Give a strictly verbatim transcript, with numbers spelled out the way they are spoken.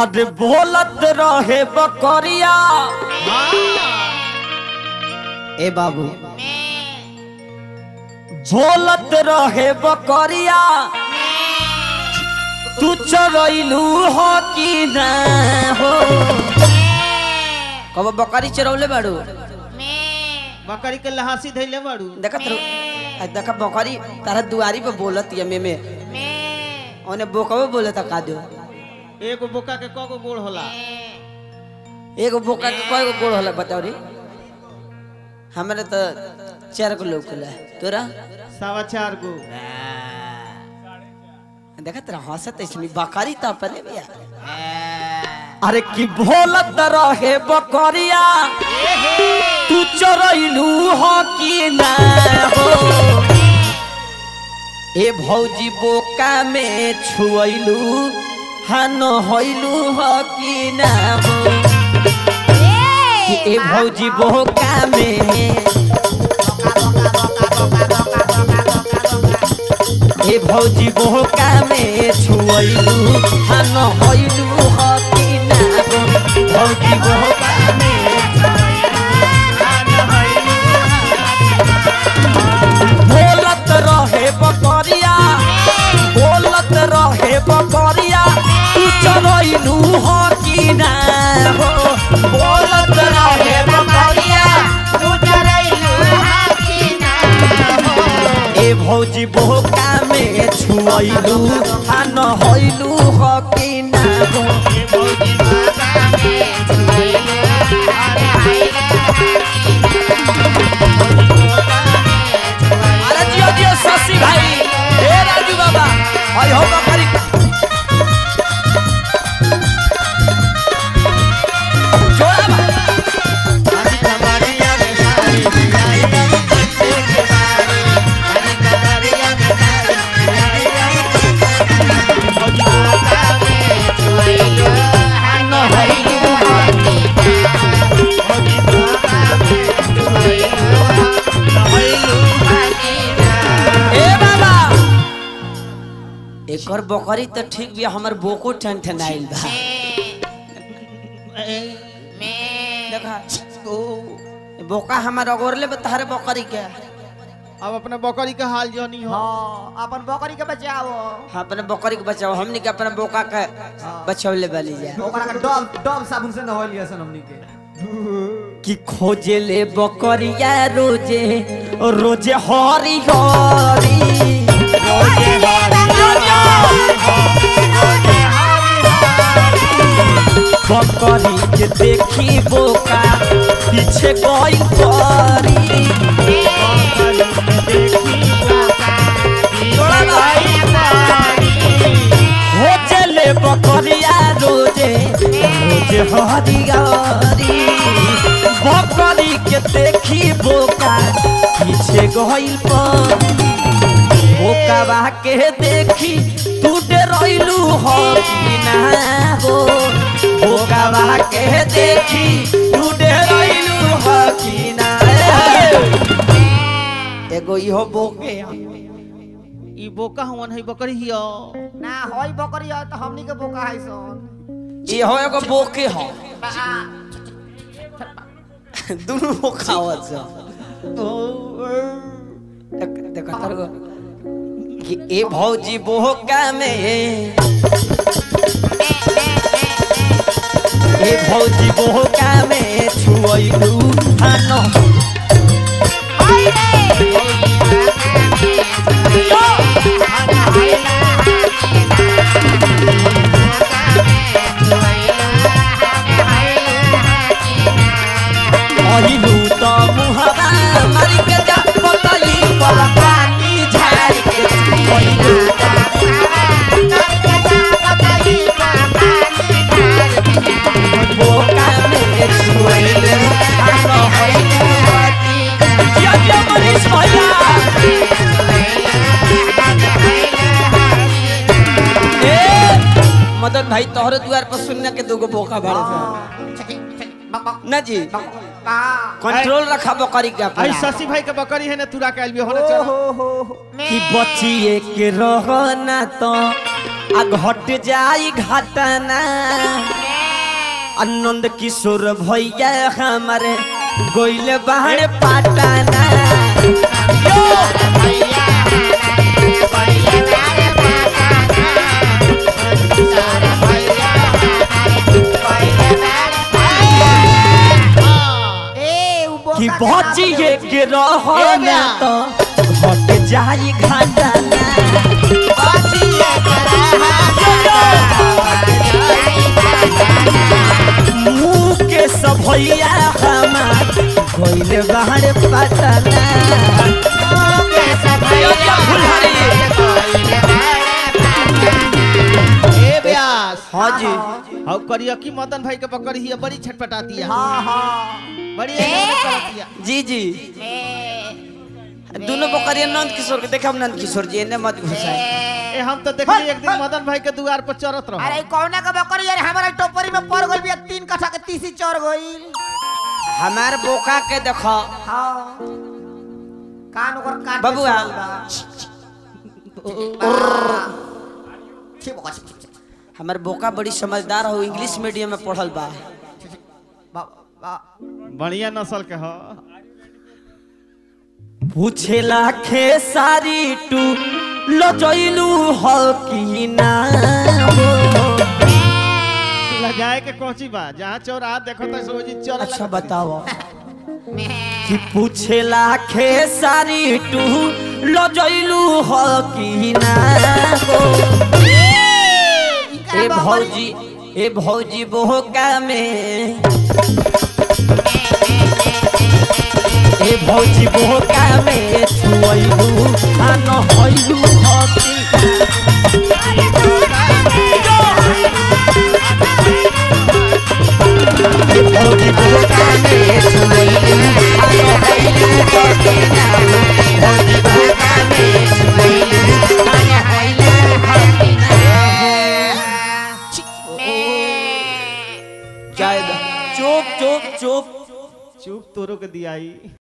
अरे बोलत रहे बकरिया। ए बाबू झोलत रहे बकरिया तू चरैलू हो कि ना हो। कब बकरी चरौले बाड़ू बकरी के लहासी धैले बाड़ू देखत रहो। देखा बकरी तारा दुआरी पे बोलत या में में ओने बोकबो बोलत का दो। एगो बोका के कगो गोड़ होला? एगो बोका के कगो गोड़ होला बताओ रे। हमरे तो चार गो लोग होला तोरा सावा चार गो। देखत रह हंसत इसमें बकरी त परे बिया। अरे की भोलत रहे बकरिया तू चरैलू हो कि ना हो। ए भौजी बोका में छुएलू हन होइलू हो कि ना हो। ए भौजी बोका में ए भौजी बोका में छुएलू हन होइलू हो कि ना हो। भौजी बोका में बकरिया बोलत रहे बकरिया तू चरैलू हो कि ना हो। बोलत रहे बकरिया तू चरैलू हो कि ना हो। ए भौजी बोका में छुएलू आ न होइलू हो कि ना हो। ए भौजी बोका में छुएलू आ न होइलू हो कि ना हो। शशि भाई हे राजू बाबा आई हो बकरी। कर बकरी तो ठीक भी हमर बोको ठनठनाइल बा। देखा ओ बोका हमर अगोरले बतारे बकरी के। अब अपने बकरी के हाल जनी हो। हां अपन बकरी के बचाओ। हां अपन बकरी के बचाओ। हमनी के अपन बोका के बचावले वाली जा। ओकरा के डब डब साबुन से न होलिया सन हमनी के। की खोजे ले बकरिया रोजे रोजे हरी हरी रोजे हरी बकरी के देखी बोका पीछे कोई करी। हो चले बकरिया रोजे रोजे हरियारी बकरी के देखी बोका पीछे गइल परी। बोका वाह के देखी तू डरैलू हो कि ना हो। बोका वाह के देखी तू डरैलू हो कि ना हो। एगो इहो बोके ई बोका हमन है बकरी हियो ना होय बकरी हो त हमनी के बोका है सन। ई हो एगो बोके हो दुनु बोका हो छ ओ देख करगो कि ए भौजी बोका में ए भौजी बोका में छुएलू हन होइलू त मुहरा मारी के जा पतली पर मदन भाई तोहरे द्वार पर सुनने के दोगो बोका बाड़े ना जी। कंट्रोल रखा बकरी के अपना। शशि भाई के बकरी है ना तुरा के अलबी होना चाहिए। कि बच्ची एक रहना तो घट जाई घटना आनंद किशोर भैया हमारे गोइल बाहर पाटना। बची ये के रहो ना तो घट जाई घटना मुँह के सभैया हमार गोइल बाहर पाटना। हाँ करिया की मदन भाई के पकड़ ही बड़ी छटपटाती है। हाँ हाँ बड़ी जी जी दोनों पकड़िए नंद किशोर के। देखा हम नंद किशोर जी ने मत घुसाए। हम तो देख एक दिन मदन भाई के द्वार पर चरत रहो। अरे कौना का बकरी यार हमारा टोपरी में पड़ गई बिया तीन कठा के तीसी चोर गई हमार बोका के देखो। हाँ कान ओकर काट बबुआ ठीक बकवास। हमारे बोका बड़ी समझदार हो इंग्लिश मीडियम में पढ़ल बा बढ़िया नस्ल के हो। पूछे लाखे सारी टू लो जइलू हो कि ना हो लगाए के कोची बा जहां चोर आ देखो त सो जी चोर। अच्छा बताओ कि पूछे लाखे सारी टू लो जइलू हो कि ना हो। ए भौजी ए भौजी बोका में ए भौजी बोका में छुइलू आ न होइलू हकी भौजी बोका में छुइलू आ न होइलू हकी भौजी बोका में छुइलू आ न होइलू हकी। चुप चुप चुप चुप तोरो के दियाई।